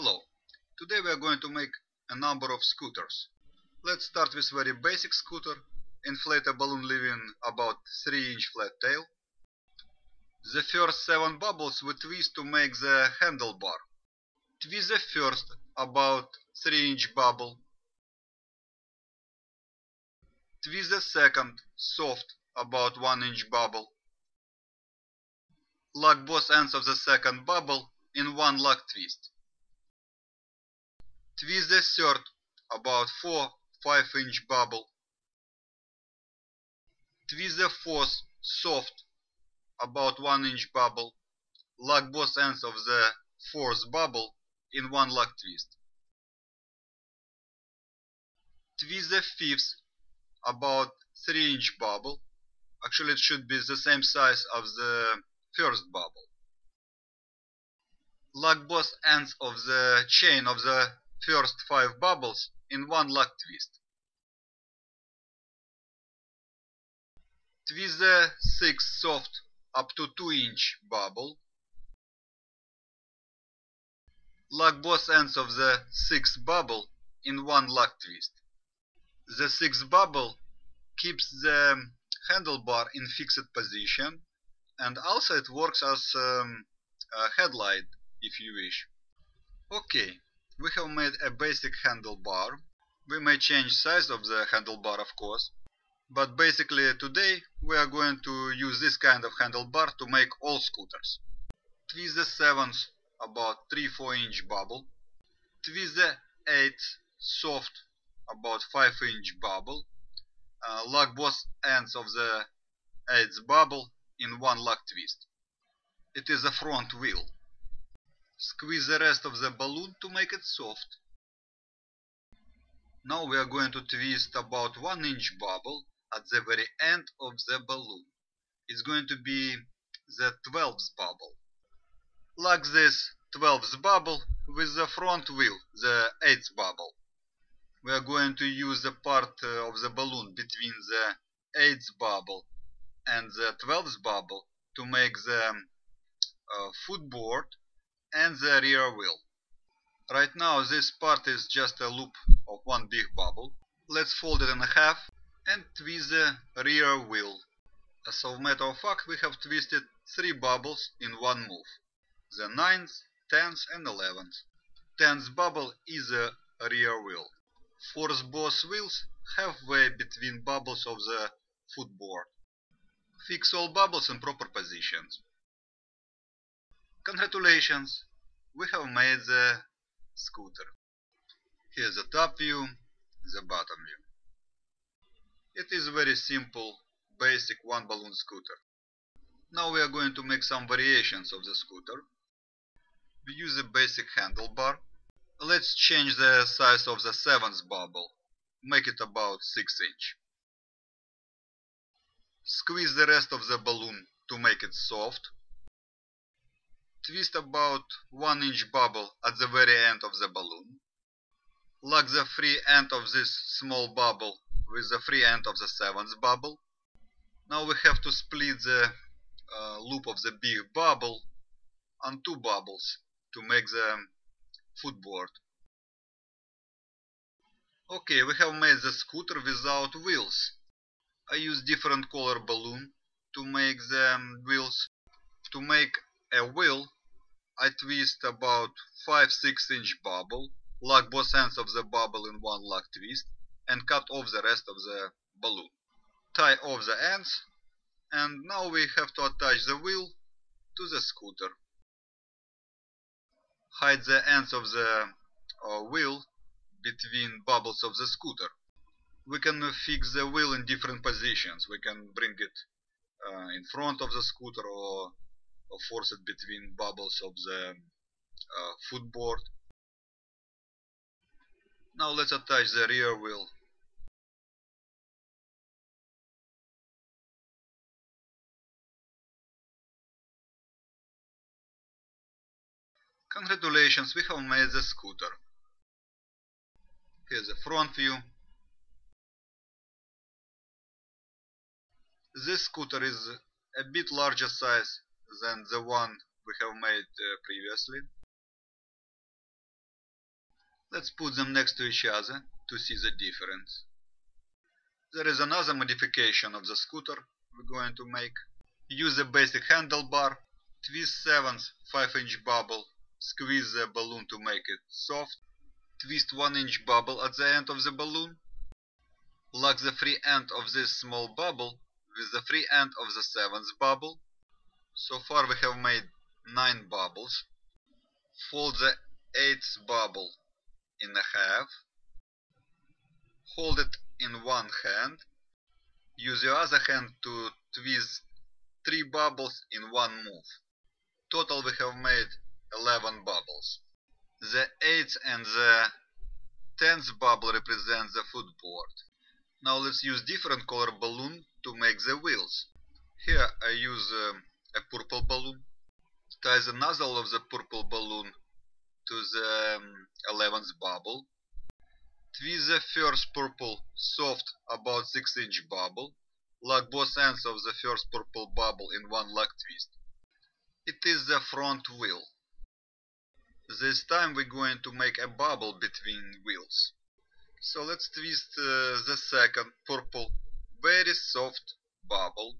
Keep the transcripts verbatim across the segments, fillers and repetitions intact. Hello, today we are going to make a number of scooters. Let's start with very basic scooter, inflate a balloon leaving about three inch flat tail. The first seven bubbles we twist to make the handlebar. Twist the first about three inch bubble. Twist the second soft about one inch bubble. Lock both ends of the second bubble in one lock twist. Twist the third about four to five inch bubble. Twist the fourth soft about one inch bubble. Lock both ends of the fourth bubble in one lock twist. Twist the fifth about three inch bubble. Actually it should be the same size of the first bubble. Lock both ends of the chain of the first five bubbles in one lock twist. Twist the sixth soft up to two inch bubble. Lock both ends of the sixth bubble in one lock twist. The sixth bubble keeps the handlebar in fixed position, and also it works as um, a headlight if you wish. Okay, we have made a basic handlebar. We may change size of the handlebar, of course, but basically today we are going to use this kind of handlebar to make all scooters. Twist the seventh about three to four inch bubble. Twist the eighth soft about five inch bubble. Uh, lock both ends of the eighth bubble in one lock twist. It is a front wheel. Squeeze the rest of the balloon to make it soft. Now we are going to twist about one inch bubble at the very end of the balloon. It's going to be the twelfth bubble. Lock this twelfth bubble with the front wheel, the eighth bubble. We are going to use the part of the balloon between the eighth bubble and the twelfth bubble to make the uh, footboard and the rear wheel. Right now this part is just a loop of one big bubble. Let's fold it in half and twist the rear wheel. As a matter of fact, we have twisted three bubbles in one move. The ninth, tenth and eleventh. tenth bubble is the rear wheel. Force both wheels halfway between bubbles of the footboard. Fix all bubbles in proper positions. Congratulations! We have made the scooter. Here's the top view, the bottom view. It is very simple, basic one balloon scooter. Now we are going to make some variations of the scooter. We use a basic handlebar. Let's change the size of the seventh bubble. Make it about six inch. Squeeze the rest of the balloon to make it soft. Twist about one inch bubble at the very end of the balloon. Lock the free end of this small bubble with the free end of the seventh bubble. Now we have to split the uh, loop of the big bubble on two bubbles to make the footboard. Okay, we have made the scooter without wheels. I use different color balloon to make the wheels. To make a wheel, I twist about five to six inch bubble, lock both ends of the bubble in one lock twist, and cut off the rest of the balloon. Tie off the ends, and now we have to attach the wheel to the scooter. Hide the ends of the uh, wheel between bubbles of the scooter. We can fix the wheel in different positions. We can bring it uh, in front of the scooter or, or force it between bubbles of the uh, footboard. Now let's attach the rear wheel. Congratulations, we have made the scooter. Here's the front view. This scooter is a bit larger size than the one we have made uh, previously. Let's put them next to each other to see the difference. There is another modification of the scooter we're going to make. Use a basic handlebar, twist seventh five inch bubble, squeeze the balloon to make it soft, twist one inch bubble at the end of the balloon, lock the free end of this small bubble with the free end of the seventh bubble. So far we have made nine bubbles. Fold the eighth bubble in a half, hold it in one hand, use your other hand to twist three bubbles in one move. Total we have made eleven bubbles. The eighth and the tenth bubble represent the footboard. Now let's use different color balloon to make the wheels. Here I use um, a purple balloon. Tie the nozzle of the purple balloon to the um, eleventh bubble. Twist the first purple soft about six inch bubble. Lock both ends of the first purple bubble in one lock twist. It is the front wheel. This time we're going to make a bubble between wheels. So let's twist uh, the second purple very soft bubble.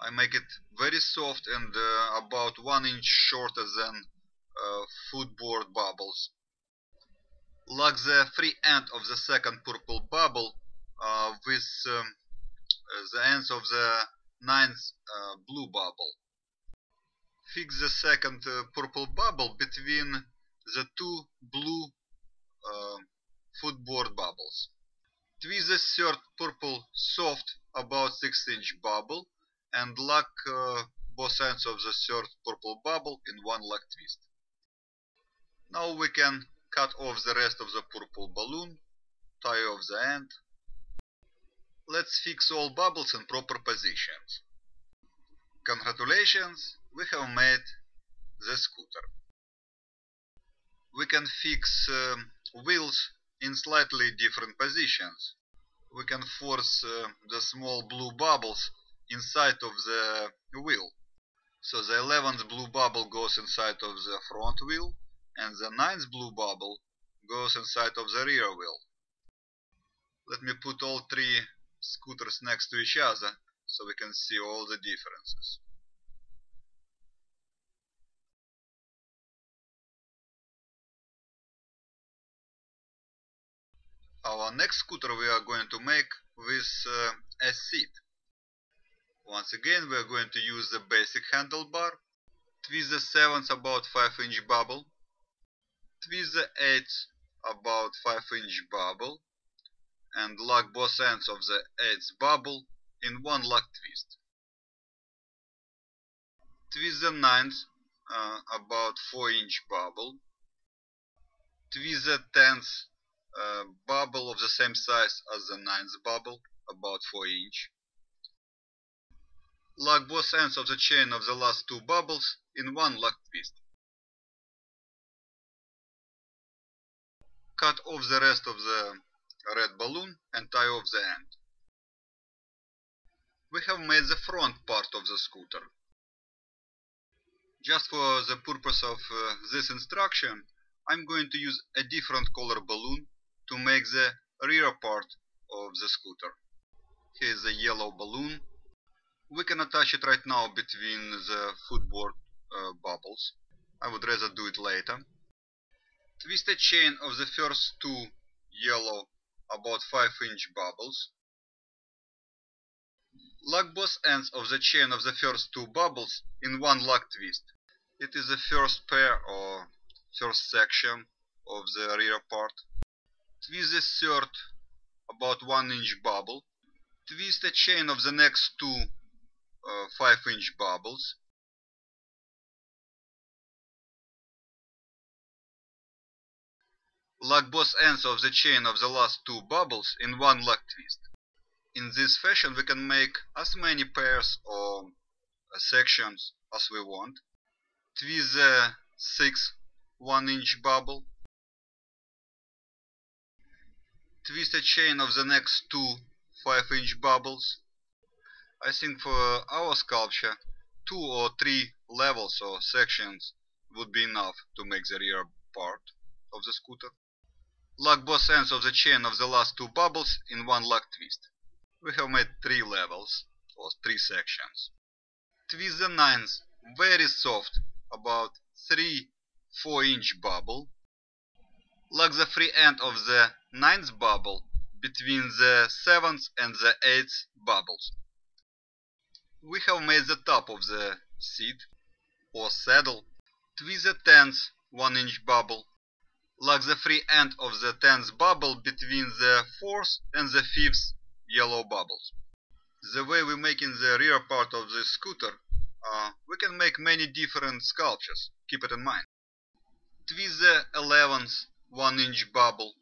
I make it very soft and uh, about one inch shorter than uh, footboard bubbles. Lock the free end of the second purple bubble uh, with um, the ends of the ninth uh, blue bubble. Fix the second uh, purple bubble between the two blue uh, footboard bubbles. Twist the third purple soft about six inch bubble and lock uh, both ends of the third purple bubble in one lock twist. Now we can cut off the rest of the purple balloon, tie off the end. Let's fix all bubbles in proper positions. Congratulations, we have made the scooter. We can fix um, wheels in slightly different positions. We can force uh, the small blue bubbles inside of the wheel. So the eleventh blue bubble goes inside of the front wheel, and the ninth blue bubble goes inside of the rear wheel. Let me put all three scooters next to each other so we can see all the differences. Our next scooter we are going to make with uh, a seat. Once again we are going to use the basic handlebar, twist the seventh about five inch bubble, twist the eighth about five inch bubble, and lock both ends of the eighth bubble in one lock twist. Twist the ninth uh, about four inch bubble, twist the tenth uh, bubble of the same size as the ninth bubble, about four inch. Lock both ends of the chain of the last two bubbles in one lock twist. Cut off the rest of the red balloon and tie off the end. We have made the front part of the scooter. Just for the purpose of uh, this instruction, I'm going to use a different color balloon to make the rear part of the scooter. Here is a yellow balloon. We can attach it right now between the footboard uh, bubbles. I would rather do it later. Twist the chain of the first two yellow about five inch bubbles. Lock both ends of the chain of the first two bubbles in one lock twist. It is the first pair or first section of the rear part. Twist the third about one inch bubble. Twist the chain of the next two uh, five inch bubbles. Lock both ends of the chain of the last two bubbles in one lock twist. In this fashion we can make as many pairs or sections as we want. Twist the sixth one inch bubble. Twist the chain of the next two five inch bubbles. I think for our sculpture two or three levels or sections would be enough to make the rear part of the scooter. Lock both ends of the chain of the last two bubbles in one lock twist. We have made three levels, or three sections. Twist the ninth very soft, about three to four inch bubble. Lock the free end of the ninth bubble between the seventh and the eighth bubbles. We have made the top of the seat or saddle. Twist the tenth one inch bubble. Lock the free end of the tenth bubble between the fourth and the fifth yellow bubbles. The way we're making the rear part of this scooter, uh, we can make many different sculptures, keep it in mind. Twist the eleventh one inch bubble.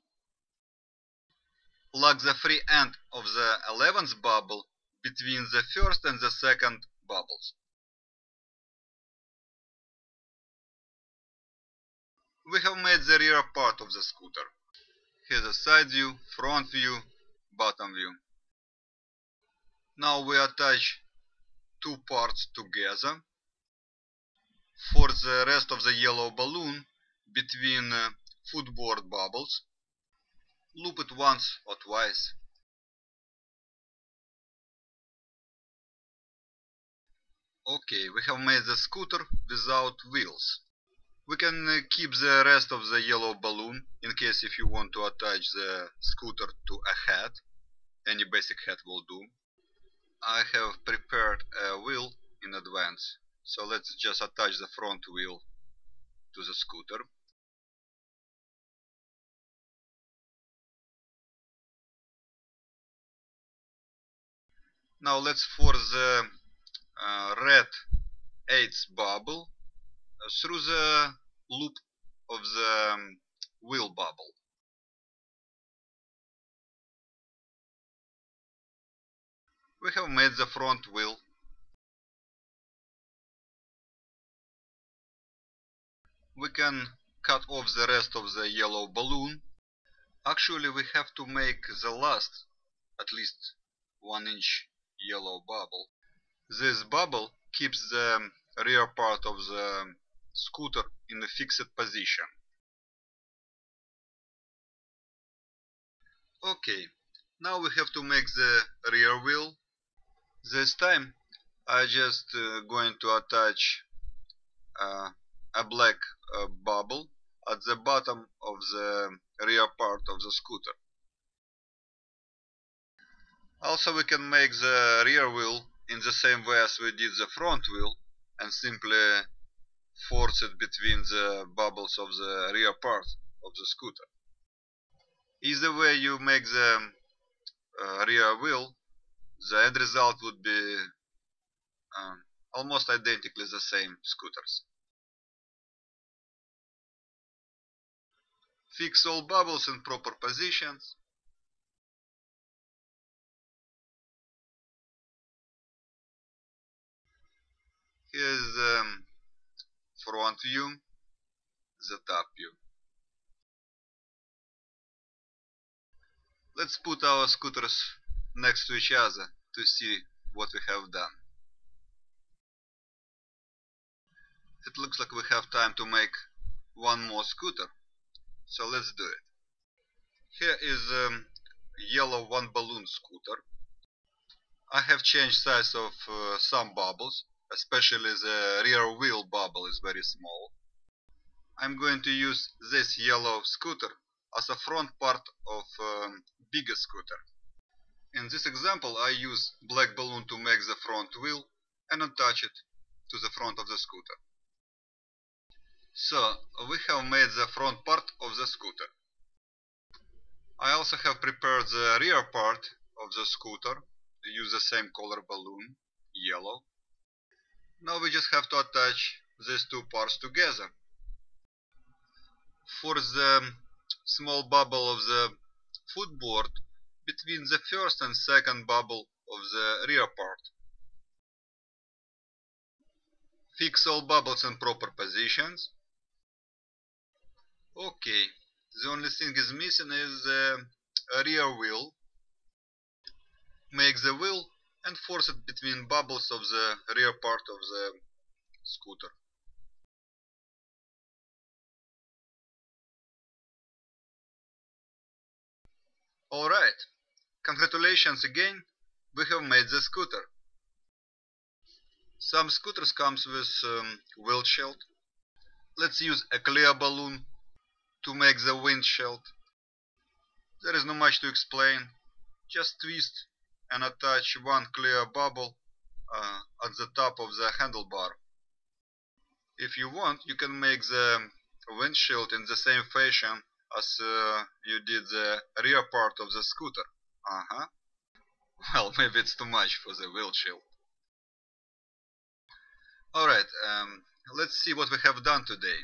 Lock the free end of the eleventh bubble between the first and the second bubbles. We have made the rear part of the scooter. Here's a side view, front view, bottom view. Now we attach two parts together. For the rest of the yellow balloon, between uh, footboard bubbles, loop it once or twice. Okay, we have made the scooter without wheels. We can uh, keep the rest of the yellow balloon, in case if you want to attach the scooter to a hat. Any basic hat will do. I have prepared a wheel in advance, so let's just attach the front wheel to the scooter. Now let's force the uh, red eighth bubble through the loop of the wheel bubble. We have made the front wheel. We can cut off the rest of the yellow balloon. Actually, we have to make the last, at least one inch yellow bubble. This bubble keeps the rear part of the scooter in a fixed position. Okay, now we have to make the rear wheel. This time I just uh, going to attach uh, a black uh, bubble at the bottom of the rear part of the scooter. Also, we can make the rear wheel in the same way as we did the front wheel, and simply force it between the bubbles of the rear part of the scooter. Either way you make the uh, rear wheel, the end result would be um, almost identically the same scooters. Fix all bubbles in proper positions. Here's the um, front view, the top view. Let's put our scooters next to each other to see what we have done. It looks like we have time to make one more scooter, so let's do it. Here is a um, yellow one balloon scooter. I have changed size of uh, some bubbles, especially the rear wheel bubble is very small. I'm going to use this yellow scooter as a front part of um, bigger scooter. In this example I use black balloon to make the front wheel and attach it to the front of the scooter. So we have made the front part of the scooter. I also have prepared the rear part of the scooter to use the same color balloon, yellow. Now we just have to attach these two parts together. For the small bubble of the footboard, between the first and second bubble of the rear part. Fix all bubbles in proper positions. Okay, the only thing is missing is the rear wheel. Make the wheel and force it between bubbles of the rear part of the scooter. Alright, congratulations again, we have made the scooter. Some scooters comes with um, windshield. Let's use a clear balloon to make the windshield. There is not much to explain. Just twist and attach one clear bubble uh, at the top of the handlebar. If you want, you can make the windshield in the same fashion as uh, you did the rear part of the scooter. Uh-huh. Well, maybe it's too much for the windshield. Alright, um, let's see what we have done today.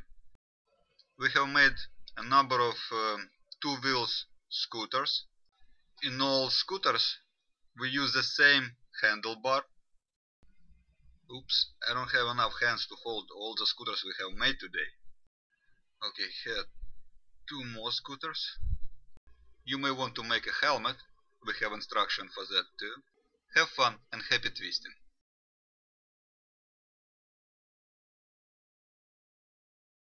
We have made a number of um, two wheels scooters. In all scooters we use the same handlebar. Oops, I don't have enough hands to hold all the scooters we have made today. Okay, here two more scooters. You may want to make a helmet. We have instruction for that too. Have fun and happy twisting.